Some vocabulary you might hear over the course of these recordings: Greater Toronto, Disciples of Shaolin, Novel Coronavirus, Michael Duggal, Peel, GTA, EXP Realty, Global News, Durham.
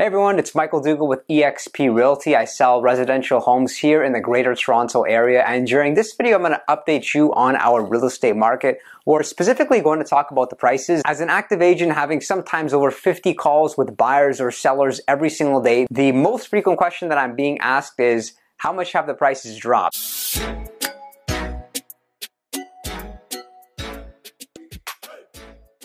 Hey everyone, it's Michael Duggal with EXP Realty. I sell residential homes here in the Greater Toronto area, and during this video I'm going to update you on our real estate market. We're specifically going to talk about the prices. As an active agent having sometimes over 50 calls with buyers or sellers every single day, the most frequent question that I'm being asked is, how much have the prices dropped?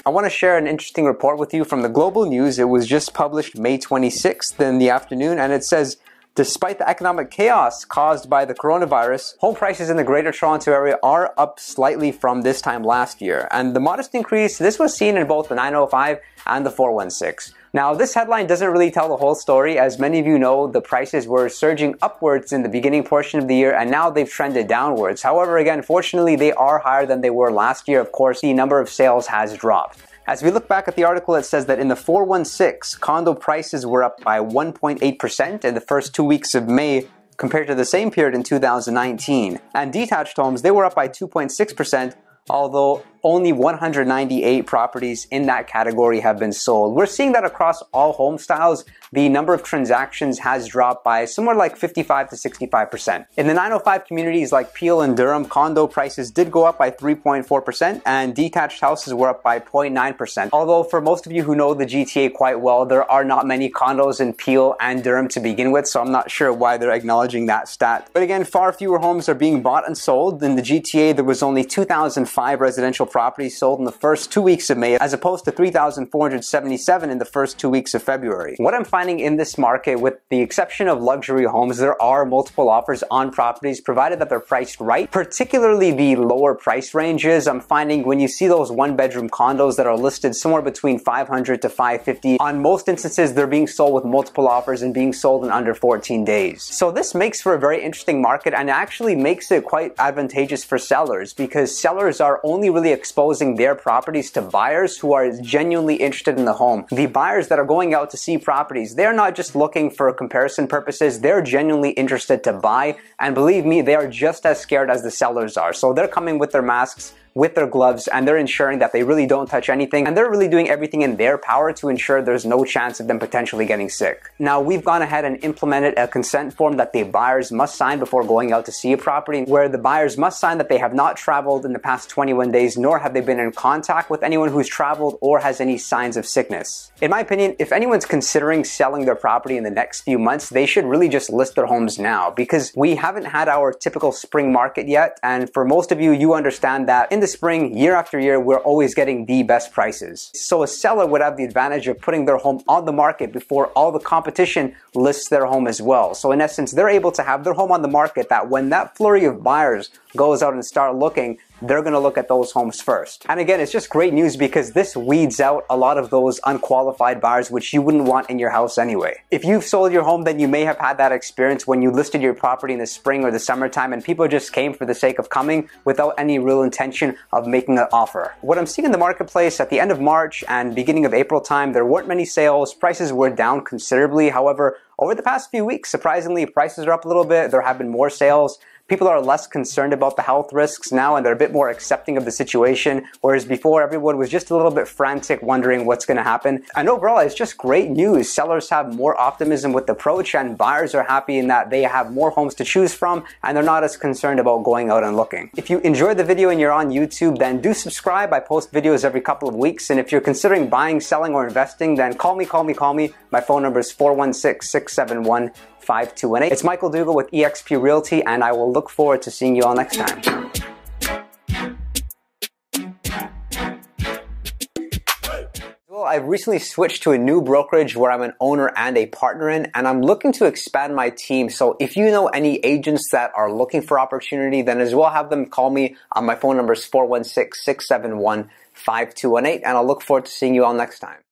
I want to share an interesting report with you from the Global News. It was just published May 26th in the afternoon, and it says, despite the economic chaos caused by the coronavirus, home prices in the Greater Toronto area are up slightly from this time last year. And the modest increase, this was seen in both the 905 and the 416. Now, this headline doesn't really tell the whole story. As many of you know, the prices were surging upwards in the beginning portion of the year, and now they've trended downwards. However, again, fortunately, they are higher than they were last year. Of course, the number of sales has dropped. As we look back at the article, it says that in the 416, condo prices were up by 1.8% in the first 2 weeks of May compared to the same period in 2019. And detached homes, they were up by 2.6%, although only 198 properties in that category have been sold. We're seeing that across all home styles. The number of transactions has dropped by somewhere like 55 to 65%. In the 905 communities like Peel and Durham, condo prices did go up by 3.4% and detached houses were up by 0.9%. Although for most of you who know the GTA quite well, there are not many condos in Peel and Durham to begin with, so I'm not sure why they're acknowledging that stat. But again, far fewer homes are being bought and sold. In the GTA, there was only 2,005 residential properties sold in the first 2 weeks of May as opposed to 3,477 in the first 2 weeks of February. What I'm finding in this market, with the exception of luxury homes, there are multiple offers on properties provided that they're priced right, particularly the lower price ranges. I'm finding when you see those one-bedroom condos that are listed somewhere between 500 to 550, on most instances they're being sold with multiple offers and being sold in under 14 days. So this makes for a very interesting market, and actually makes it quite advantageous for sellers, because sellers are only really exposing their properties to buyers who are genuinely interested in the home. The buyers that are going out to see properties, they're not just looking for comparison purposes, they're genuinely interested to buy. And believe me, they are just as scared as the sellers are. So they're coming with their masks, with their gloves, and they're ensuring that they really don't touch anything, and they're really doing everything in their power to ensure there's no chance of them potentially getting sick. Now, we've gone ahead and implemented a consent form that the buyers must sign before going out to see a property, where the buyers must sign that they have not traveled in the past 21 days, nor have they been in contact with anyone who's traveled or has any signs of sickness. In my opinion, if anyone's considering selling their property in the next few months, they should really just list their homes now, because we haven't had our typical spring market yet, and for most of you, you understand that in the spring, year after year, we're always getting the best prices. So a seller would have the advantage of putting their home on the market before all the competition lists their home as well. So in essence, they're able to have their home on the market, that when that flurry of buyers goes out and start looking, they're going to look at those homes first. And again, it's just great news, because this weeds out a lot of those unqualified buyers, which you wouldn't want in your house anyway. If you've sold your home, then you may have had that experience when you listed your property in the spring or the summertime, and people just came for the sake of coming without any real intention of making an offer. What I'm seeing in the marketplace at the end of March and beginning of April time, there weren't many sales. Prices were down considerably. However, over the past few weeks, surprisingly, prices are up a little bit. There have been more sales. People are less concerned about the health risks now, and they're a bit more accepting of the situation, whereas before everyone was just a little bit frantic, wondering what's going to happen. And overall, it's just great news. Sellers have more optimism with the approach, and buyers are happy in that they have more homes to choose from, and they're not as concerned about going out and looking. If you enjoyed the video and you're on YouTube, then do subscribe. I post videos every couple of weeks, and if you're considering buying, selling, or investing, then call me. My phone number is 416-671-5218. It's Michael Duggal with EXP Realty, and I will look forward to seeing you all next time. I've recently switched to a new brokerage where I'm an owner and a partner in, and I'm looking to expand my team. So if you know any agents that are looking for opportunity, then as well have them call me. My phone number is 416-671-5218, and I'll look forward to seeing you all next time.